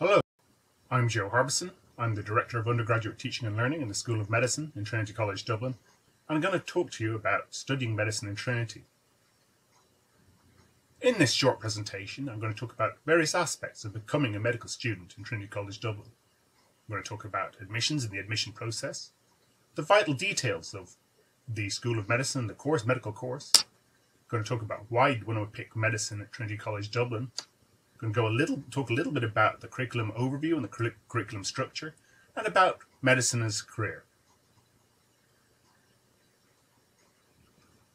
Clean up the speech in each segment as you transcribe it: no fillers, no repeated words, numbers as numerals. Hello, I'm Joe Harbison. I'm the Director of Undergraduate Teaching and Learning in the School of Medicine in Trinity College Dublin, and I'm going to talk to you about studying medicine in Trinity. In this short presentation, I'm going to talk about various aspects of becoming a medical student in Trinity College Dublin. I'm going to talk about admissions and the admission process, the vital details of the School of Medicine, the course, medical course. I'm going to talk about why you'd want to pick medicine at Trinity College Dublin. I'm going to talk a little bit about the curriculum overview and the curriculum structure, and about medicine as a career.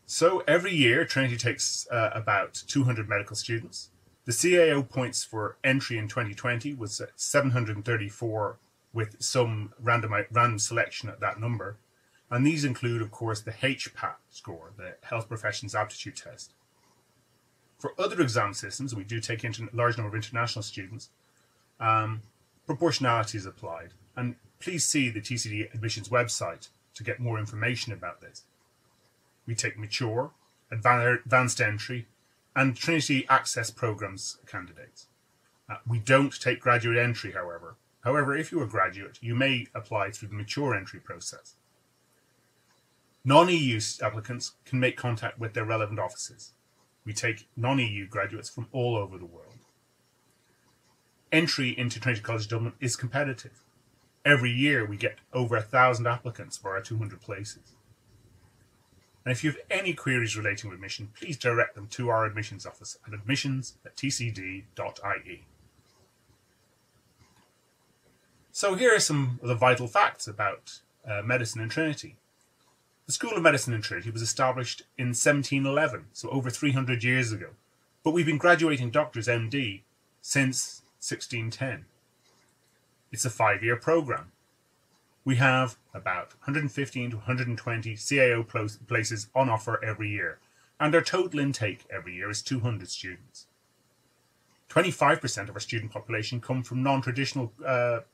So every year Trinity takes about 200 medical students. The CAO points for entry in 2020 was 734, with some random selection at that number, and these include of course the HPAT score, the Health Professions Aptitude Test. For other exam systems, we do take a large number of international students. Proportionality is applied, and please see the TCD admissions website to get more information about this. We take mature, advanced entry, and Trinity Access Programmes candidates. We don't take graduate entry, however. However, if you're a graduate, you may apply through the mature entry process. Non-EU applicants can make contact with their relevant offices. We take non-EU graduates from all over the world. Entry into Trinity College Dublin is competitive. Every year we get over 1,000 applicants for our 200 places. And if you have any queries relating to admission, please direct them to our admissions office at admissions@tcd.ie. So here are some of the vital facts about medicine in Trinity. The School of Medicine in Trinity was established in 1711, so over 300 years ago, but we've been graduating doctors MD since 1610. It's a 5-year programme. We have about 115 to 120 CAO places on offer every year, and our total intake every year is 200 students. 25% of our student population come from non-traditional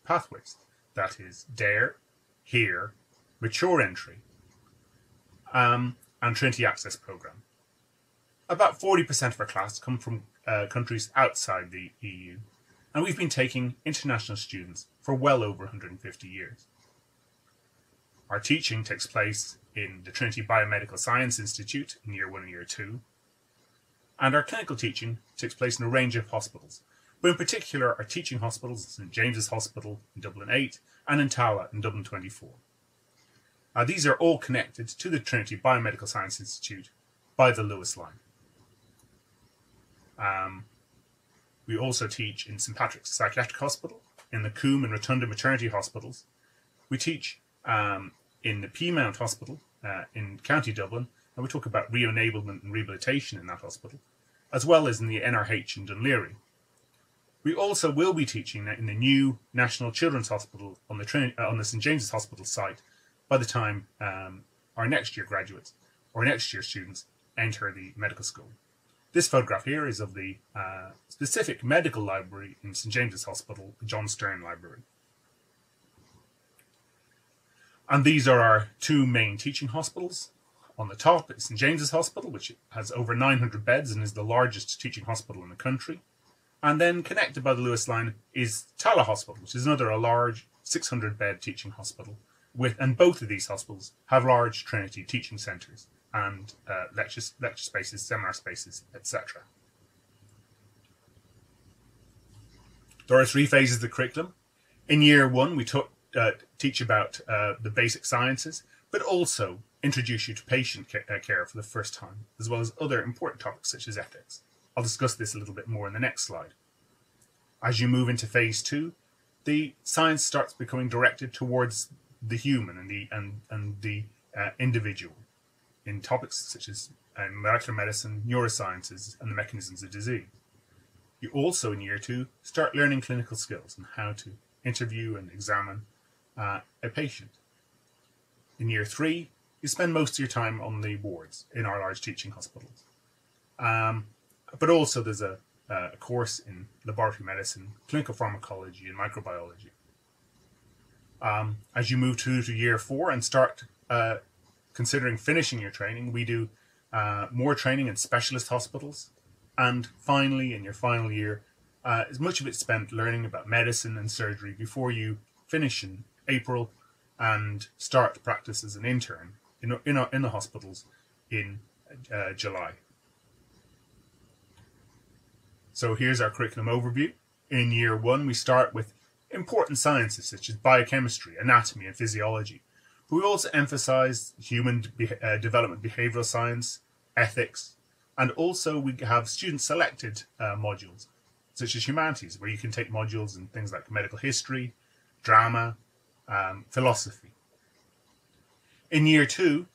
pathways, that is Dare, Here, mature entry, and Trinity Access Programme. About 40% of our class come from countries outside the EU, and we've been taking international students for well over 150 years. Our teaching takes place in the Trinity Biomedical Science Institute in Year 1 and Year 2, and our clinical teaching takes place in a range of hospitals, but in particular our teaching hospitals, St James's Hospital in Dublin 8 and in Tallaght in Dublin 24. These are all connected to the Trinity Biomedical Science Institute by the Lewis line. We also teach in St Patrick's Psychiatric Hospital, in the Coombe and Rotunda Maternity Hospitals. We teach in the Peamount Hospital in County Dublin, and we talk about re-enablement and rehabilitation in that hospital, as well as in the NRH in Dun Laoghaire. We also will be teaching in the new National Children's Hospital on the St James's Hospital site by the time our next year students enter the medical school. This photograph here is of the specific medical library in St James's Hospital, the John Stern Library. And these are our two main teaching hospitals. On the top is St James's Hospital, which has over 900 beds and is the largest teaching hospital in the country. And then connected by the Lewis line is Talla Hospital, which is another large 600-bed teaching hospital. And both of these hospitals have large Trinity teaching centres and lecture spaces, seminar spaces, etc. There are three phases of the curriculum. In Year 1, we teach about the basic sciences, but also introduce you to patient care for the first time, as well as other important topics such as ethics. I'll discuss this a little bit more in the next slide. As you move into Phase 2, the science starts becoming directed towards the human and the individual in topics such as molecular medicine, neurosciences, and the mechanisms of disease. You also, in Year 2, start learning clinical skills and how to interview and examine a patient. In Year 3, you spend most of your time on the wards in our large teaching hospitals. But also there's a course in laboratory medicine, clinical pharmacology, and microbiology. As you move to Year 4 and start considering finishing your training, we do more training in specialist hospitals. And finally, in your final year, much of it spent learning about medicine and surgery before you finish in April and start practice as an intern in the hospitals in July. So here's our curriculum overview. In year one, we start with important sciences such as biochemistry, anatomy and physiology. But we also emphasize human development, behavioral science, ethics, and also we have student selected modules such as humanities, where you can take modules in things like medical history, drama, philosophy. In year two,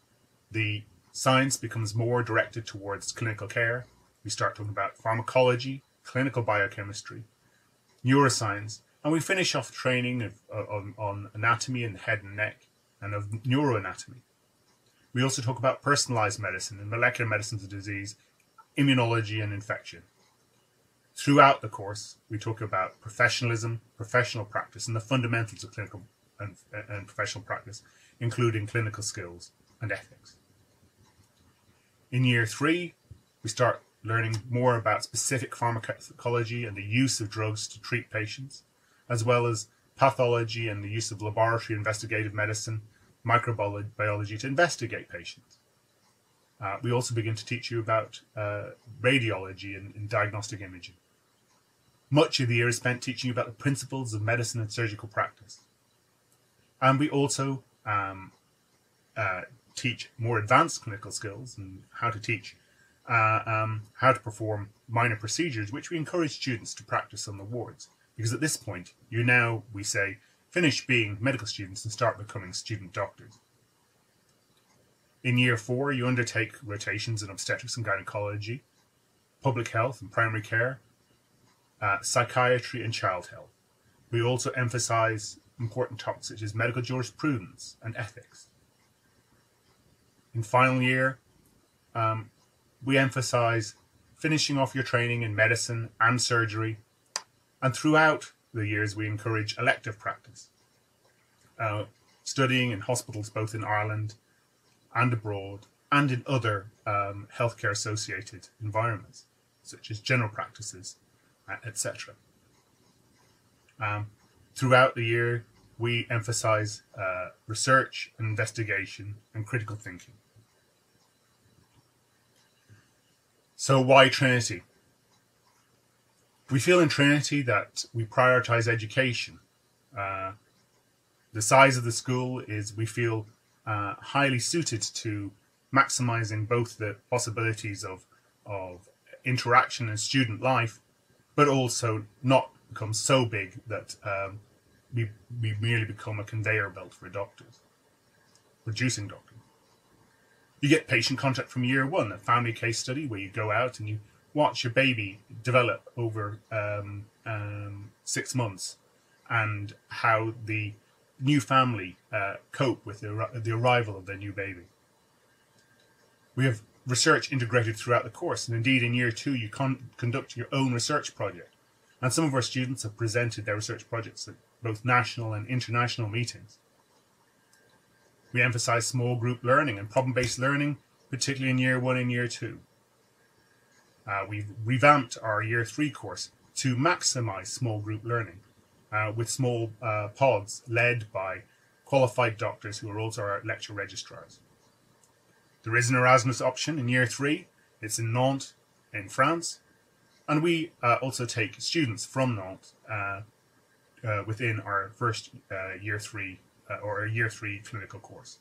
the science becomes more directed towards clinical care. We start talking about pharmacology, clinical biochemistry, neuroscience, and we finish off training on anatomy and the head and neck and of neuroanatomy. We also talk about personalized medicine and molecular medicines of disease, immunology and infection. Throughout the course, we talk about professionalism, professional practice, and the fundamentals of clinical and professional practice, including clinical skills and ethics. In year three, we start learning more about specific pharmacology and the use of drugs to treat patients, as well as pathology and the use of laboratory investigative medicine, microbiology to investigate patients. We also begin to teach you about radiology and diagnostic imaging. Much of the year is spent teaching you about the principles of medicine and surgical practice. And we also teach more advanced clinical skills and how to teach how to perform minor procedures, which we encourage students to practice on the wards, because at this point you now, we say, finish being medical students and start becoming student doctors. In year four, you undertake rotations in obstetrics and gynecology, public health and primary care, psychiatry and child health. We also emphasize important topics such as medical jurisprudence and ethics. In final year, we emphasize finishing off your training in medicine and surgery, and throughout the years we encourage elective practice, studying in hospitals both in Ireland and abroad and in other healthcare associated environments such as general practices, etc. Throughout the year we emphasize research and investigation and critical thinking. So why Trinity? We feel in Trinity that we prioritise education. The size of the school is, we feel, highly suited to maximising both the possibilities of interaction and student life, but also not become so big that we merely become a conveyor belt for doctors, producing doctors. You get patient contact from year one, a family case study where you go out and you watch your baby develop over 6 months and how the new family cope with the arrival of their new baby. We have research integrated throughout the course, and indeed in year two you conduct your own research project, and some of our students have presented their research projects at both national and international meetings. We emphasise small group learning and problem-based learning, particularly in year one and year two. We've revamped our year three course to maximise small group learning with small pods led by qualified doctors who are also our lecture registrars. There is an Erasmus option in year three. It's in Nantes in France, and we also take students from Nantes within our first year three or a year three clinical course.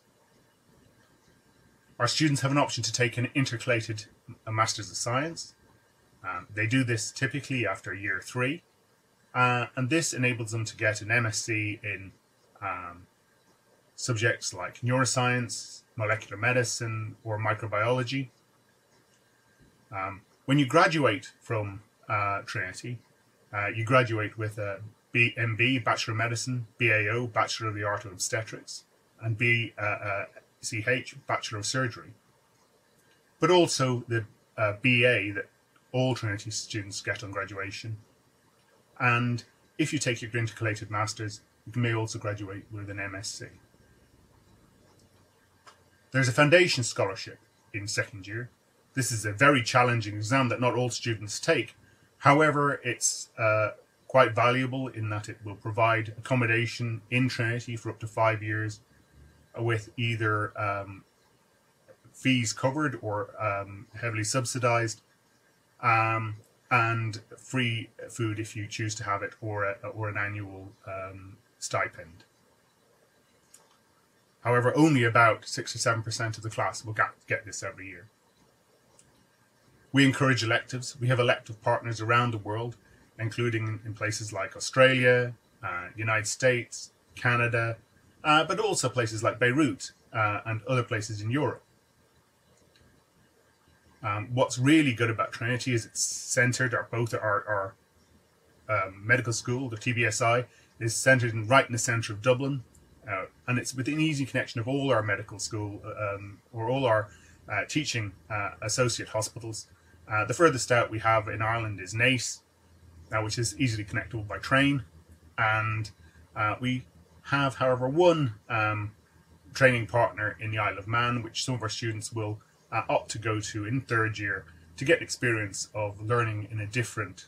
Our students have an option to take an intercalated Masters of Science. They do this typically after year three, and this enables them to get an MSc in subjects like neuroscience, molecular medicine, or microbiology. When you graduate from Trinity, you graduate with a BMB, Bachelor of Medicine, BAO, Bachelor of the Art of Obstetrics, and BCH, Bachelor of Surgery. But also the BA that all Trinity students get on graduation. And if you take your intercalated masters, you may also graduate with an MSc. There's a foundation scholarship in second year. This is a very challenging exam that not all students take. However, it's quite valuable in that it will provide accommodation in Trinity for up to 5 years with either fees covered or heavily subsidised, and free food if you choose to have it, or an annual stipend. However, only about 67% of the class will get this every year. We encourage electives. We have elective partners around the world, including in places like Australia, United States, Canada, but also places like Beirut and other places in Europe. What's really good about Trinity is it's centred, or both our medical school, the TBSI, is centred right in the centre of Dublin, and it's within easy connection of all our medical school, or all our teaching associate hospitals. The furthest out we have in Ireland is Naas, which is easily connectable by train, and we have, however, one training partner in the Isle of Man, which some of our students will opt to go to in third year to get experience of learning in a different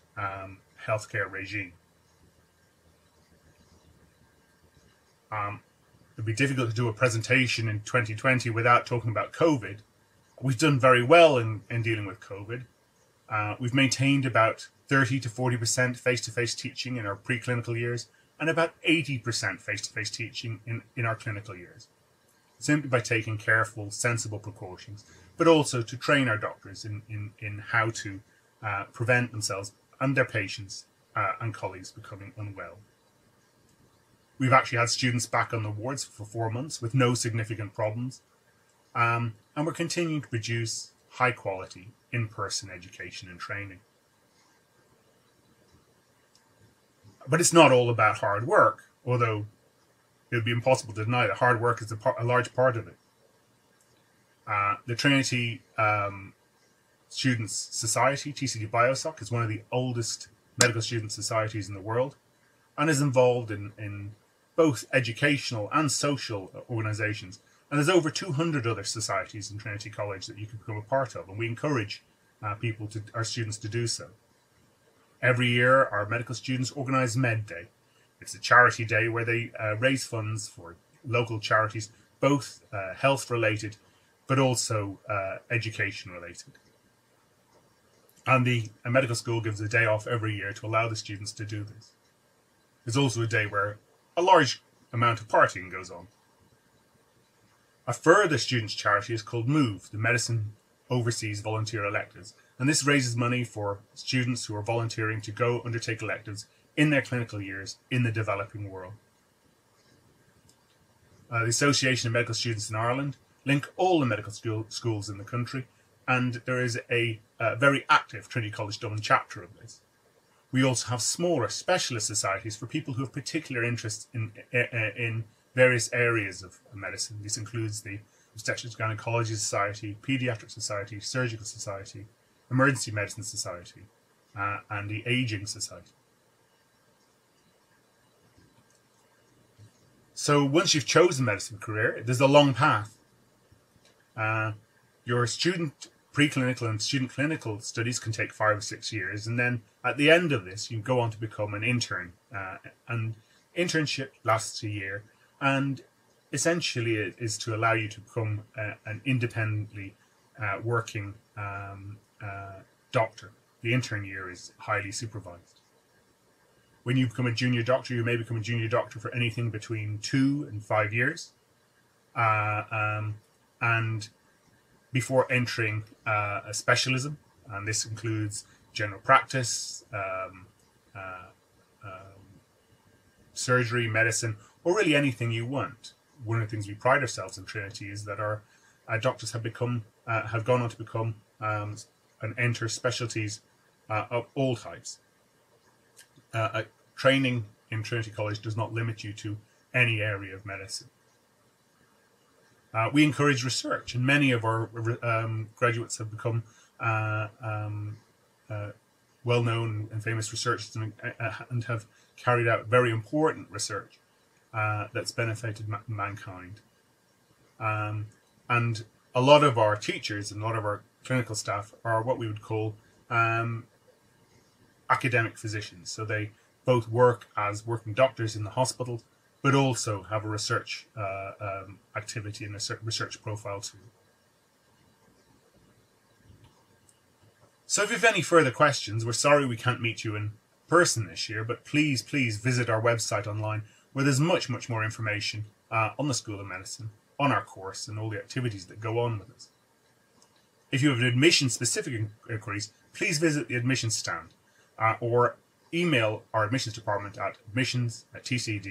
healthcare regime. It would be difficult to do a presentation in 2020 without talking about COVID. We've done very well in dealing with COVID. We've maintained about 30 to 40% face-to-face teaching in our preclinical years and about 80% face-to-face teaching in our clinical years, simply by taking careful, sensible precautions, but also to train our doctors in how to prevent themselves and their patients and colleagues becoming unwell. We've actually had students back on the wards for 4 months with no significant problems, and we're continuing to produce high quality in-person education and training. But it's not all about hard work, although it would be impossible to deny that hard work is a large part of it. The Trinity Students' Society, TCD BioSoc, is one of the oldest medical student societies in the world, and is involved in both educational and social organisations. And there's over 200 other societies in Trinity College that you can become a part of, and we encourage people to, our students, to do so. Every year, our medical students organise Med Day. It's a charity day where they raise funds for local charities, both health-related but also education-related. And the medical school gives a day off every year to allow the students to do this. There's also a day where a large amount of partying goes on. A further students' charity is called MOVE, the Medicine Overseas Volunteer Electives, and this raises money for students who are volunteering to go undertake electives in their clinical years in the developing world. The Association of Medical Students in Ireland link all the medical schools in the country, and there is a very active Trinity College Dublin chapter of this. We also have smaller specialist societies for people who have particular interests in various areas of medicine. This includes the Obstetrics and Gynecology Society, Paediatric Society, Surgical Society, Emergency Medicine Society, and the Ageing Society. So once you've chosen a medicine career, there's a long path. Your student preclinical and student clinical studies can take 5 or 6 years, and then at the end of this, you go on to become an intern. And internship lasts a year, and essentially it is to allow you to become an independently working doctor. The intern year is highly supervised. When you become a junior doctor, you may become a junior doctor for anything between 2 and 5 years. And before entering a specialism, and this includes general practice, surgery, medicine, or really anything you want. One of the things we pride ourselves in Trinity is that our doctors have gone on to become and enter specialties of all types. Training in Trinity College does not limit you to any area of medicine. We encourage research, and many of our graduates have become well-known and famous researchers and have carried out very important research that's benefited mankind. And a lot of our teachers and a lot of our clinical staff are what we would call academic physicians. So they both work as working doctors in the hospital, but also have a research activity and a research profile too. So if you have any further questions, we're sorry we can't meet you in person this year, but please, please visit our website online, where there's much, much more information on the School of Medicine, on our course, and all the activities that go on with us. If you have admission-specific inquiries, please visit the admissions stand or email our admissions department at admissions@tcd.ie.